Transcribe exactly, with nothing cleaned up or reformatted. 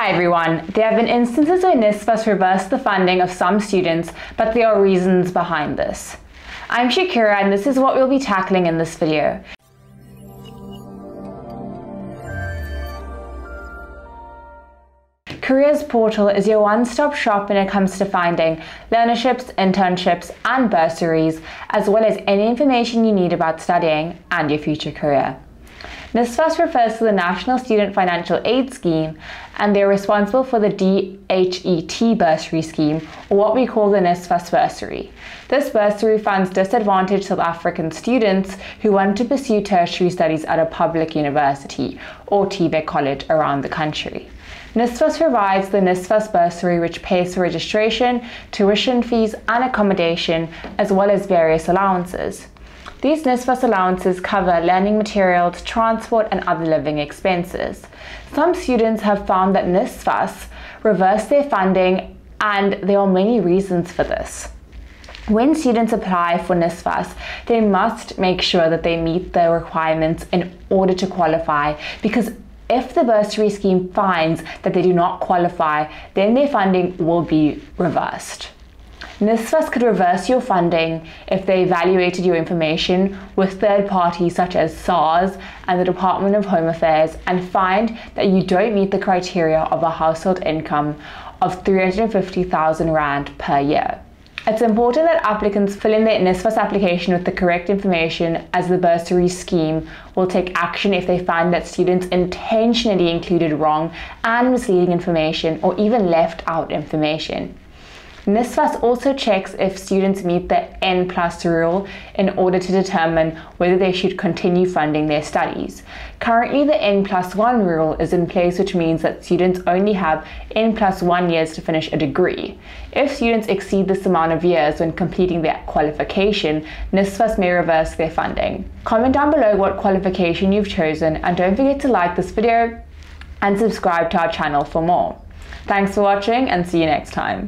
Hi everyone. There have been instances where N S F A S reversed the funding of some students, but there are reasons behind this. I'm Shakira and this is what we'll be tackling in this video. Careers Portal is your one-stop shop when it comes to finding learnerships, internships, and bursaries, as well as any information you need about studying and your future career. N S F A S refers to the National Student Financial Aid Scheme, and they're responsible for the D H E T bursary scheme, or what we call the N S F A S bursary. This bursary funds disadvantaged South African students who want to pursue tertiary studies at a public university or T V E T college around the country. N S F A S provides the N S F A S bursary, which pays for registration, tuition fees and accommodation, as well as various allowances. These N S F A S allowances cover learning materials, transport and other living expenses. Some students have found that N S F A S reverse their funding, and there are many reasons for this. When students apply for N S F A S, they must make sure that they meet the requirements in order to qualify, because if the bursary scheme finds that they do not qualify, then their funding will be reversed. N S F A S could reverse your funding if they evaluated your information with third parties such as SARS and the Department of Home Affairs and find that you don't meet the criteria of a household income of three hundred fifty thousand rand per year. It's important that applicants fill in their N S F A S application with the correct information, as the bursary scheme will take action if they find that students intentionally included wrong and misleading information or even left out information. N S F A S also checks if students meet the N plus rule in order to determine whether they should continue funding their studies. Currently, the N plus one rule is in place, which means that students only have N plus one years to finish a degree. If students exceed this amount of years when completing their qualification, N S F A S may reverse their funding. Comment down below what qualification you've chosen, and don't forget to like this video and subscribe to our channel for more. Thanks for watching and see you next time.